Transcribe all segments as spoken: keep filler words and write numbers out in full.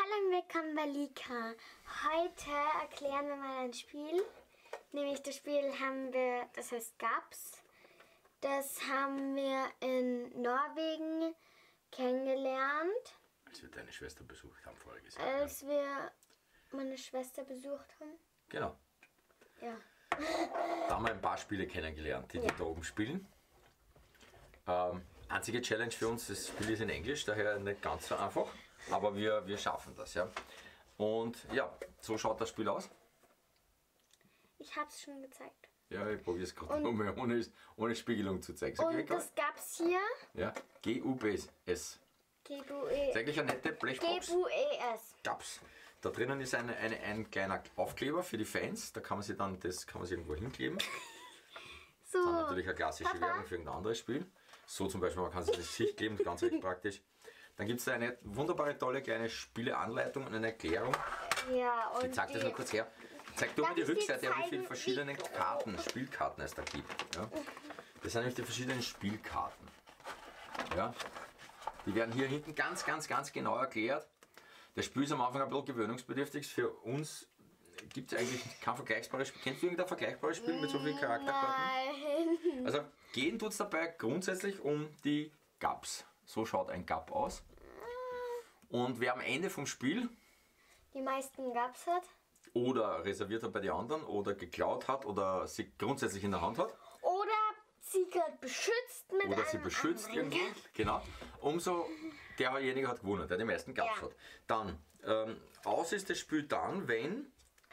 Hallo und willkommen bei Lika. Heute erklären wir mal ein Spiel. Nämlich das Spiel haben wir, das heißt Gaps. Das haben wir in Norwegen kennengelernt. Als wir deine Schwester besucht haben, vorher gesagt. Als ja. wir meine Schwester besucht haben. Genau. Ja. Da haben wir ein paar Spiele kennengelernt, die ja. die da oben spielen. Ähm, einzige Challenge für uns, das Spiel ist in Englisch, daher nicht ganz so einfach. Aber wir, wir schaffen das, ja. Und ja, so schaut das Spiel aus. Ich habe es schon gezeigt. Ja, ich probiere es gerade nochmal, ohne, ohne Spiegelung zu zeigen. So, und das gab es hier. Ja, G U B S. G U B S. Ist eigentlich eine nette Blechbox. G U B S. Gaps. Da drinnen ist eine, eine, ein kleiner Aufkleber für die Fans. Da kann man sie dann, das kann man sie irgendwo hinkleben. So. Das ist natürlich eine klassische Papa. Werbung für irgendein anderes Spiel. So zum Beispiel, man kann sie das Sicht kleben, ganz recht praktisch. Dann gibt es da eine wunderbare, tolle kleine Spieleanleitung und eine Erklärung. Ja, und ich zeig das nur kurz her. Zeig du mal die Rückseite, zeigen, wie viele verschiedene Karten, Spielkarten es da gibt. Ja. Das sind nämlich die verschiedenen Spielkarten. Ja. Die werden hier hinten ganz, ganz, ganz genau erklärt. Das Spiel ist am Anfang ein bisschen gewöhnungsbedürftig. Für uns gibt es eigentlich kein vergleichbares Spiel. Kennst du irgendein vergleichbares Spiel mit so vielen Charakterkarten? Nein. Also gehen tut es dabei grundsätzlich um die Gaps. So schaut ein Gap aus. Und wer am Ende vom Spiel die meisten Gaps hat, oder reserviert hat bei den anderen, oder geklaut hat, oder sie grundsätzlich in der Hand hat, oder sie gerade beschützt mit oder sie beschützt irgendwie, genau, umso derjenige hat gewonnen, der die meisten Gaps ja. hat. Dann, ähm, aus ist das Spiel dann, wenn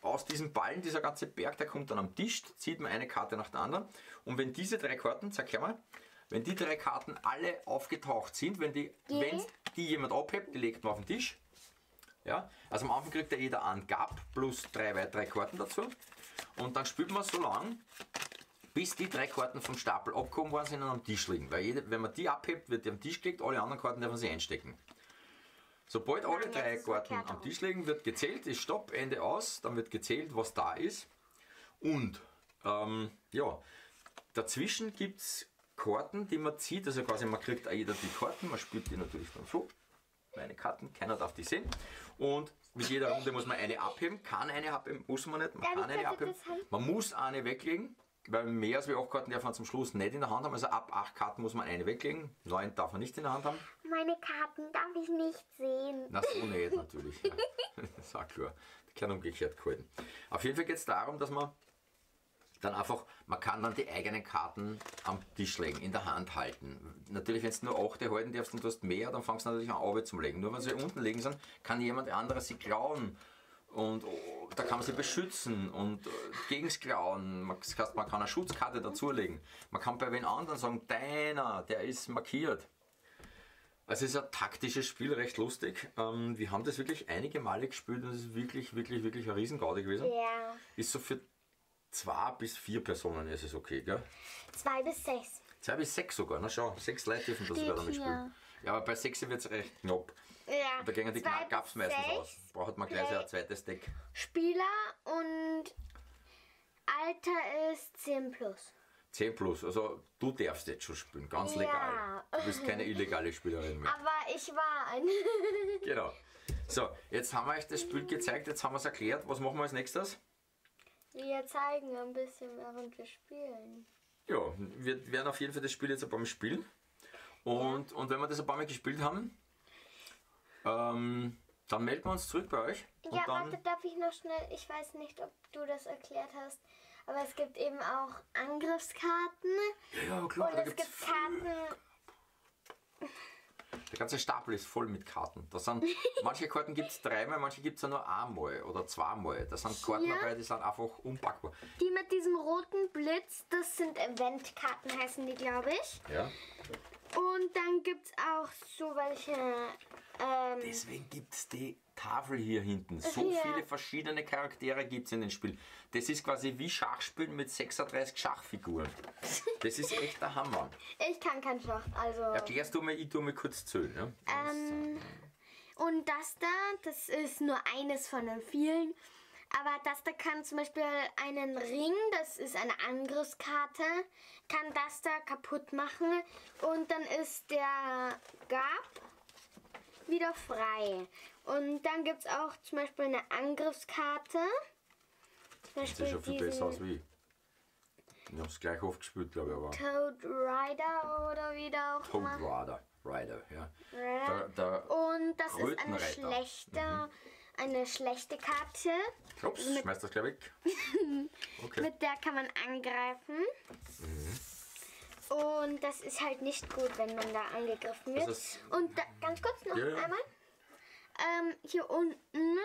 aus diesen Ballen, dieser ganze Berg, der kommt dann am Tisch, zieht man eine Karte nach der anderen, und wenn diese drei Karten, zeig her mal, wenn die drei Karten alle aufgetaucht sind, wenn die, wenn die jemand abhebt, die legt man auf den Tisch. Ja? Also am Anfang kriegt ja jeder einen Gap plus drei weitere Karten dazu. Und dann spielt man so lange, bis die drei Karten vom Stapel abgehoben worden sind und am Tisch liegen. Weil jede, wenn man die abhebt, wird die am Tisch gelegt, alle anderen Karten dürfen sie einstecken. Sobald Nein, alle drei Karten am Tisch liegen, wird gezählt, ist Stopp, Ende aus, dann wird gezählt, was da ist. Und ähm, ja, dazwischen gibt es Karten, die man zieht, also quasi man kriegt jeder die Karten, man spielt die natürlich dann so, meine Karten, keiner darf die sehen, und mit jeder Runde muss man eine abheben, kann eine abheben, muss man nicht, man kann eine abheben, man muss eine weglegen, weil mehr als wir acht Karten darf man zum Schluss nicht in der Hand haben, also ab acht Karten muss man eine weglegen, neun darf man nicht in der Hand haben. Meine Karten darf ich nicht sehen. Na so nicht, natürlich, ja. Das ist auch klar, die kann umgekehrt gehalten. Auf jeden Fall geht es darum, dass man dann einfach, man kann dann die eigenen Karten am Tisch legen, in der Hand halten. Natürlich, wenn du nur acht halten darfst und du hast mehr, dann fangst du natürlich an, Arbeit zu legen. Nur wenn sie unten liegen sind, kann jemand anderes sie klauen. Und oh, da kann man sie beschützen und äh, gegen das Klauen. Man, das heißt, man kann eine Schutzkarte dazulegen. Man kann bei wen anderen sagen, deiner, der ist markiert. Also es ist ein taktisches Spiel, recht lustig. Ähm, wir haben das wirklich einige Male gespielt und es ist wirklich, wirklich, wirklich ein Riesengaude gewesen. Ja. Ist so für Zwei bis vier Personen ist es okay, gell? Zwei bis sechs. Zwei bis sechs sogar, na schau, sechs Leute dürfen das wieder damit spielen. Ja, aber bei sechs wird es recht knapp. Ja. Und da gingen die Gaps meistens aus. Braucht man gleich ein zweites Deck. Spieler und Alter ist zehn plus. zehn plus, also du darfst jetzt schon spielen, ganz legal. Ja. Du bist keine illegale Spielerin mehr. Aber ich war eine. Genau. So, jetzt haben wir euch das Spiel gezeigt, jetzt haben wir es erklärt. Was machen wir als nächstes? Wir zeigen ein bisschen, während wir spielen. Ja, wir werden auf jeden Fall das Spiel jetzt ein paar Mal spielen. Und, ja. und wenn wir das ein paar Mal gespielt haben, ähm, dann melden wir uns zurück bei euch. Ja, warte, darf ich noch schnell, ich weiß nicht, ob du das erklärt hast, aber es gibt eben auch Angriffskarten. Ja, klar. Und es gibt Karten. Der ganze Stapel ist voll mit Karten. Das sind, manche Karten gibt es dreimal, manche gibt es ja nur einmal oder zweimal. Da sind Karten hier dabei, die sind einfach unpackbar. Die mit diesem roten Blitz, das sind Eventkarten, heißen die, glaube ich. Ja. Und dann gibt es auch so welche. Ähm, Deswegen gibt es die Tafel hier hinten. So ja. viele verschiedene Charaktere gibt es in dem Spiel. Das ist quasi wie Schachspielen mit sechsunddreißig Schachfiguren. Das ist echt der Hammer. Ich kann kein Schach, also... Erklärst du mir, ich tue mir kurz zählen. Ne? Ähm, und das da, das ist nur eines von den vielen. Aber das da kann zum Beispiel einen Ring, das ist eine Angriffskarte, kann das da kaputt machen. Und dann ist der Gap. wieder frei. Und dann gibt es auch zum Beispiel eine Angriffskarte. Zum Beispiel das ist schon für das aus wie. Ich habe es gleich aufgespielt, glaube ich. Aber Toad Rider oder wie der auch immer. Toad Rider. Rider, ja. Rider. Der, der und das ist eine schlechte, mhm. eine schlechte Karte. Ups, mit, schmeißt das gleich weg. Okay. Mit der kann man angreifen. Mhm. Und das ist halt nicht gut, wenn man da angegriffen wird. Ist, und da, ganz kurz noch yeah. einmal. Ähm, hier unten,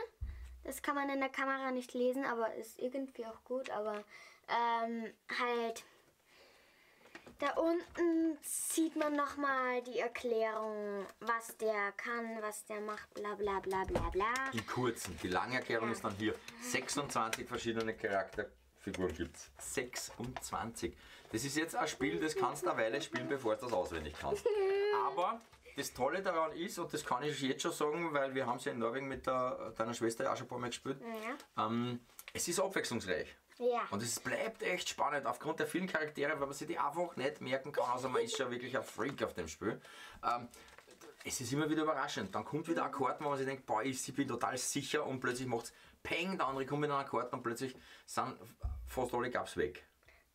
das kann man in der Kamera nicht lesen, aber ist irgendwie auch gut. Aber ähm, halt, da unten sieht man nochmal die Erklärung, was der kann, was der macht, bla bla bla bla bla. Die kurzen, die lange Erklärung ja. ist dann hier. sechsundzwanzig verschiedene Charaktere. Figuren gibt es. sechsundzwanzig. Das ist jetzt ein Spiel, das kannst du eine Weile spielen, bevor du das auswendig kannst. Aber das Tolle daran ist, und das kann ich jetzt schon sagen, weil wir haben es ja in Norwegen mit der, deiner Schwester auch schon ein paar Mal gespielt, ja. ähm, es ist abwechslungsreich. Ja. Und es bleibt echt spannend, aufgrund der vielen Charaktere, weil man sich die einfach nicht merken kann, außer man ist schon wirklich ein Freak auf dem Spiel. Ähm, Es ist immer wieder überraschend. Dann kommt wieder ein Karten, wo man sich denkt, boah, ich bin total sicher, und plötzlich macht es Peng, der andere kommt mit einer Karten und plötzlich sind fast alle Gaps weg.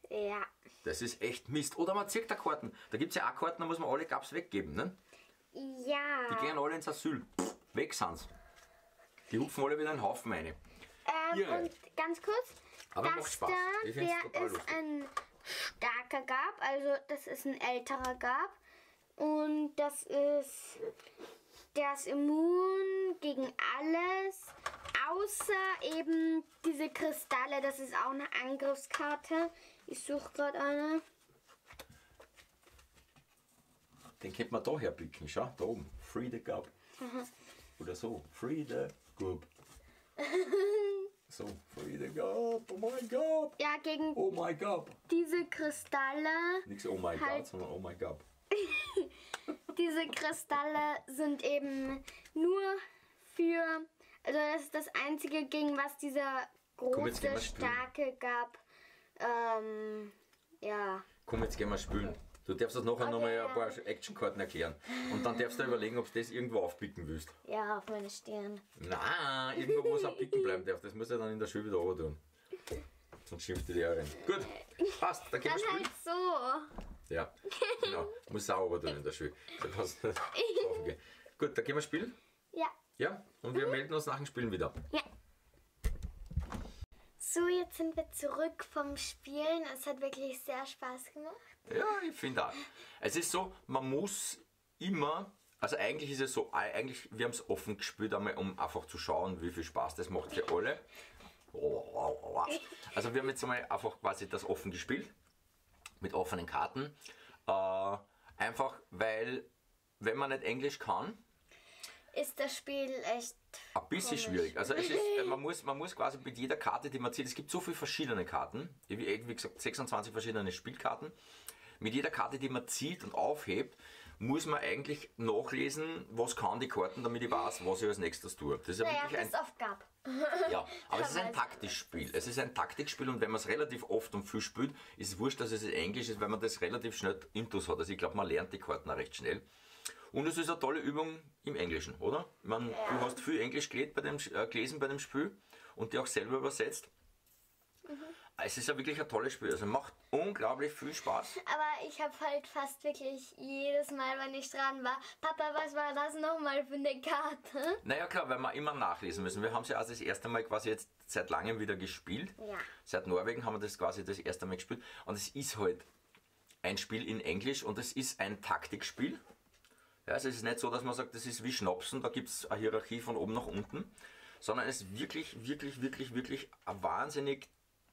Ja. Das ist echt Mist. Oder man zieht da Karten. Da gibt es ja auch Karten, da muss man alle Gaps weggeben, ne? Ja. Die gehen alle ins Asyl. Pff, weg sind sie. Die hupfen alle wieder einen Haufen rein. Ähm, ja. Und ganz kurz, aber das macht Spaß. Da, der ist lustig. Ein starker Gap, also das ist ein älterer Gap. Und das ist, der ist immun gegen alles, außer eben diese Kristalle, das ist auch eine Angriffskarte. Ich suche gerade eine. Den könnte man da herpicken, schau, da oben. Free the Gub. Aha. Oder so, Free the Gub. So, Free the Gub, oh mein Gott. Ja, gegen oh my God. diese Kristalle. Nichts oh my halt God, sondern oh my God. Diese Kristalle sind eben nur für, also das ist das einzige, gegen was dieser große, Komm, starke Gab, ähm, ja. Komm, jetzt gehen wir spülen. Du darfst das nachher okay, nochmal ja. ein paar Actionkarten erklären. Und dann darfst du überlegen, ob du das irgendwo aufpicken willst. Ja, auf meine Stirn. Nein, irgendwo muss auch picken bleiben darf. Das muss ja dann in der Schule wieder runter tun. Und schimpft die Lehrerin. Gut, passt, dann gehen wir spülen. Dann halt so. Ja, genau. Muss sauber tun in der Schule. Gut, da gehen wir spielen? Ja. Ja, und wir mhm. melden uns nach dem Spielen wieder. Ja. So, jetzt sind wir zurück vom Spielen. Es hat wirklich sehr Spaß gemacht. Ja, ich finde auch. Es ist so, man muss immer, also eigentlich ist es so, eigentlich, wir haben es offen gespielt, einmal, um einfach zu schauen, wie viel Spaß das macht für alle. Also wir haben jetzt einmal einfach quasi das offen gespielt. Mit offenen Karten. Äh, einfach weil, wenn man nicht Englisch kann, ist das Spiel echt ein bisschen komisch. Schwierig. Also es ist, man, muss, man muss quasi mit jeder Karte, die man zieht, es gibt so viele verschiedene Karten, wie gesagt sechsundzwanzig verschiedene Spielkarten, mit jeder Karte, die man zieht und aufhebt, muss man eigentlich nachlesen, was kann die Karten, damit ich weiß, was ich als nächstes tue. Das ist naja, wirklich ein, das oft gab. Ja, aber es ist ein Taktikspiel. Es ist ein Taktikspiel, und wenn man es relativ oft und viel spielt, ist es wurscht, dass es Englisch ist, weil man das relativ schnell intus hat. Also ich glaube, man lernt die Karten auch recht schnell. Und es ist eine tolle Übung im Englischen, oder? Man, ja. Du hast viel Englisch gelesen bei, dem, äh, gelesen bei dem Spiel und die auch selber übersetzt. Mhm. Es ist ja wirklich ein tolles Spiel, also macht unglaublich viel Spaß. Aber ich habe halt fast wirklich jedes Mal, wenn ich dran war, Papa, was war das nochmal für eine Karte? Naja klar, weil wir immer nachlesen müssen. Wir haben es ja also das erste Mal quasi jetzt seit langem wieder gespielt. Ja. Seit Norwegen haben wir das quasi das erste Mal gespielt. Und es ist halt ein Spiel in Englisch und es ist ein Taktikspiel. Ja, also es ist nicht so, dass man sagt, das ist wie Schnapsen, da gibt es eine Hierarchie von oben nach unten. Sondern es ist wirklich, wirklich, wirklich, wirklich ein wahnsinnig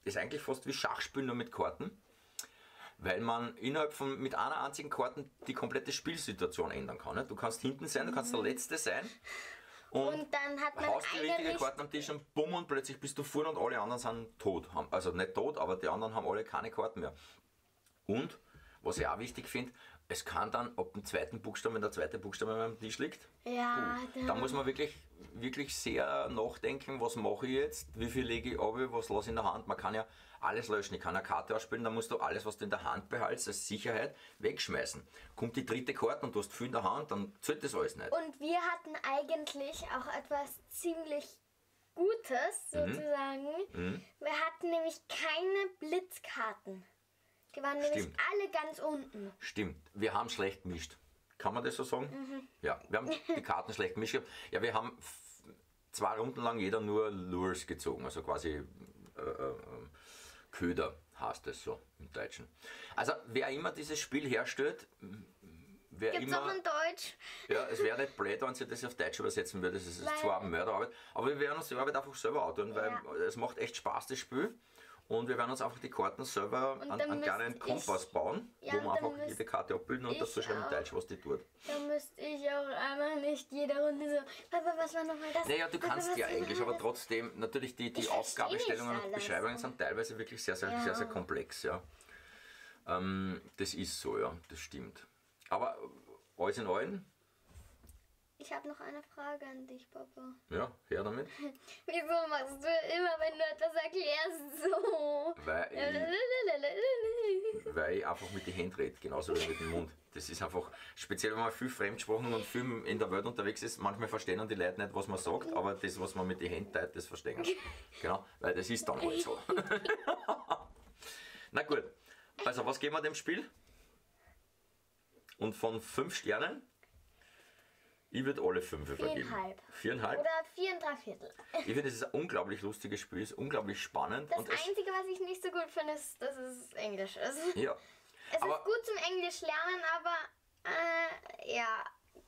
ist eigentlich fast wie Schachspielen, nur mit Karten, weil man innerhalb von mit einer einzigen Karten die komplette Spielsituation ändern kann. Ne? Du kannst hinten sein, du kannst der Letzte sein und, und dann hat man haust die richtige Karten am Tisch und bumm und plötzlich bist du vorne und alle anderen sind tot. Also nicht tot, aber die anderen haben alle keine Karten mehr. Und was ich auch wichtig finde, Es kann dann ab dem zweiten Buchstaben, wenn der zweite Buchstabe an meinem Tisch liegt, ja, uh, da muss man wirklich, wirklich sehr nachdenken, was mache ich jetzt, wie viel lege ich ab, was lasse ich in der Hand. Man kann ja alles löschen, ich kann eine Karte ausspielen, dann musst du alles, was du in der Hand behalst, als Sicherheit wegschmeißen. Kommt die dritte Karte und du hast viel in der Hand, dann zählt das alles nicht. Und wir hatten eigentlich auch etwas ziemlich Gutes, sozusagen. Mhm. Wir hatten nämlich keine Blitzkarten. Die waren nämlich Stimmt. alle ganz unten. Stimmt. Wir haben schlecht gemischt. Kann man das so sagen? Mhm. Ja, wir haben die Karten schlecht gemischt. Ja, wir haben zwei Runden lang jeder nur Lures gezogen, also quasi äh, äh, Köder heißt das so im Deutschen. Also wer immer dieses Spiel herstellt, wer Gibt's immer... Gibt es auch in Deutsch? Ja, es wäre nicht blöd, wenn sie das auf Deutsch übersetzen würde. Das ist weil zwar Mörderarbeit, aber wir werden uns die Arbeit einfach selber antun, ja. weil es macht echt Spaß, das Spiel. Und wir werden uns einfach die Karten selber und an einen kleinen Kompass ich, bauen, ja, wo wir einfach jede Karte abbilden und das so schreiben im Deutsch, was die tut. Da müsste ich auch einmal nicht jede Runde so, Papa, was war nochmal das? Naja, du Papa, kannst ja eigentlich, aber das? trotzdem, natürlich die, die Aufgabestellungen und Beschreibungen sind teilweise wirklich sehr, sehr, ja. sehr, sehr komplex. Ja. Ähm, das ist so, ja, das stimmt. Aber alles in allem? Ich habe noch eine Frage an dich, Papa. Ja, her damit. Wieso machst du immer, wenn du etwas erklärst, so? Weil ich, weil ich einfach mit den Händen rede, genauso wie mit dem Mund. Das ist einfach, speziell wenn man viel Fremdsprachen und viel in der Welt unterwegs ist, manchmal verstehen die Leute nicht, was man sagt, aber das, was man mit den Händen teilt, das verstehen sie. Genau, weil das ist dann halt so. Na gut, also was geben wir dem Spiel? Und von fünf Sternen? Ich würde alle fünf vergeben. viereinhalb. Oder vier und drei Viertel. Ich finde, es ist ein unglaublich lustiges Spiel, es ist unglaublich spannend. Das und Einzige, was ich nicht so gut finde, ist, dass es Englisch ist. Ja. Es aber ist gut zum Englisch lernen, aber äh, ja,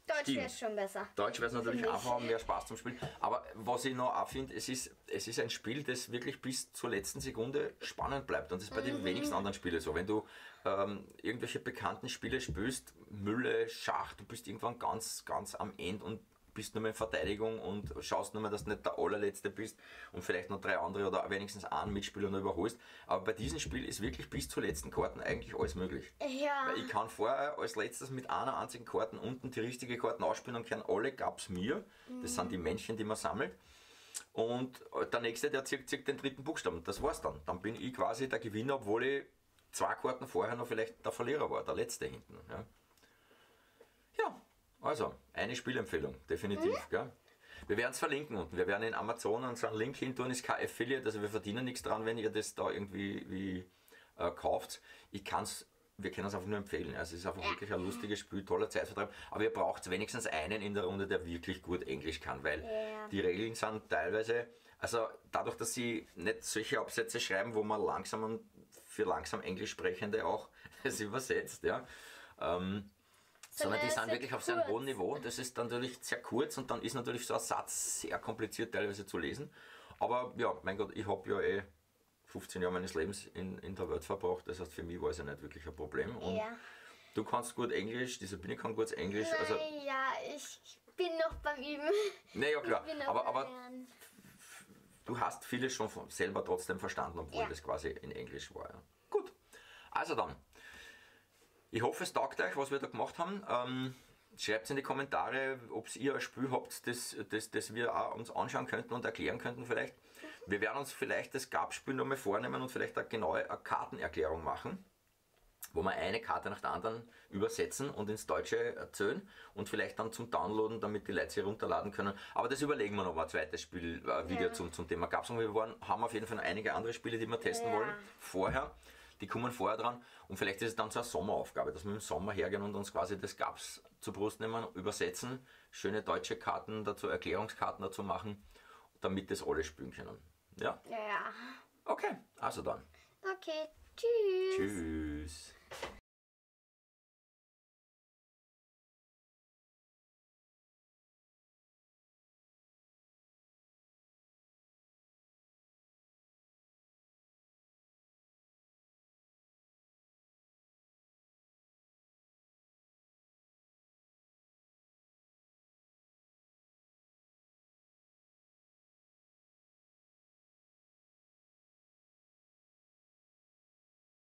Deutsch wäre es schon besser. Deutsch wäre es natürlich einfacher, mehr Spaß zum Spielen. Aber was ich noch auch finde, es ist, es ist ein Spiel, das wirklich bis zur letzten Sekunde spannend bleibt. Und das ist bei mhm. den wenigsten anderen Spielen so. Wenn du ähm, irgendwelche bekannten Spiele spielst, Mülle, Schach, du bist irgendwann ganz, ganz am Ende und bist nur mehr in Verteidigung und schaust nur mehr, dass du nicht der allerletzte bist und vielleicht noch drei andere oder wenigstens einen Mitspieler noch überholst. Aber bei diesem Spiel ist wirklich bis zur letzten Karten eigentlich alles möglich. Ja. Weil ich kann vorher als letztes mit einer einzigen Karten unten die richtige Karten ausspielen und kann alle Gaps mir. Mhm. Das sind die Männchen, die man sammelt. Und der nächste, der zieht, zieht den dritten Buchstaben. Das war's dann. Dann bin ich quasi der Gewinner, obwohl ich zwei Karten vorher noch vielleicht der Verlierer war, der letzte hinten. Ja. ja. Also, eine Spielempfehlung, definitiv. Mhm. Gell? Wir werden es verlinken unten. Wir werden in Amazon unseren Link hin tun, ist kein Affiliate, also wir verdienen nichts dran, wenn ihr das da irgendwie wie, äh, kauft. Ich kann's, wir können es einfach nur empfehlen. Also, es ist einfach wirklich ein lustiges Spiel, toller Zeitvertreib. Aber ihr braucht wenigstens einen in der Runde, der wirklich gut Englisch kann, weil yeah. die Regeln sind teilweise, also dadurch, dass sie nicht solche Absätze schreiben, wo man langsam und für langsam Englischsprechende auch das übersetzt, ja. Ähm, Sondern die sind wirklich auf so einem hohen Niveau und das ist natürlich sehr kurz und dann ist natürlich so ein Satz sehr kompliziert teilweise zu lesen. Aber ja, mein Gott, ich habe ja eh fünfzehn Jahre meines Lebens in, in der Welt verbracht, das heißt für mich war es ja nicht wirklich ein Problem. Und ja. Du kannst gut Englisch, die Sabine kann gut Englisch. Also ja, ich bin noch beim Üben. Naja, klar, aber, aber du hast vieles schon selber trotzdem verstanden, obwohl ja. das quasi in Englisch war. Ja. Gut, also dann. Ich hoffe, es taugt euch, was wir da gemacht haben. Ähm, schreibt es in die Kommentare, ob ihr ein Spiel habt, das, das, das wir auch uns anschauen könnten und erklären könnten vielleicht. Wir werden uns vielleicht das Gaps-Spiel nochmal vornehmen und vielleicht eine genaue eine Kartenerklärung machen, wo wir eine Karte nach der anderen übersetzen und ins Deutsche erzählen und vielleicht dann zum Downloaden, damit die Leute sie runterladen können. Aber das überlegen wir noch mal ein zweites Spiel, äh, Video ja. zum, zum Thema Gaps. Und wir waren, haben auf jeden Fall noch einige andere Spiele, die wir testen ja. wollen, vorher. Die kommen vorher dran und vielleicht ist es dann so eine Sommeraufgabe, dass wir im Sommer hergehen und uns quasi das Gaps zur Brust nehmen, übersetzen, schöne deutsche Karten dazu, Erklärungskarten dazu machen, damit das alle spielen können. Ja? Ja. Okay, also dann. Okay, tschüss. Tschüss.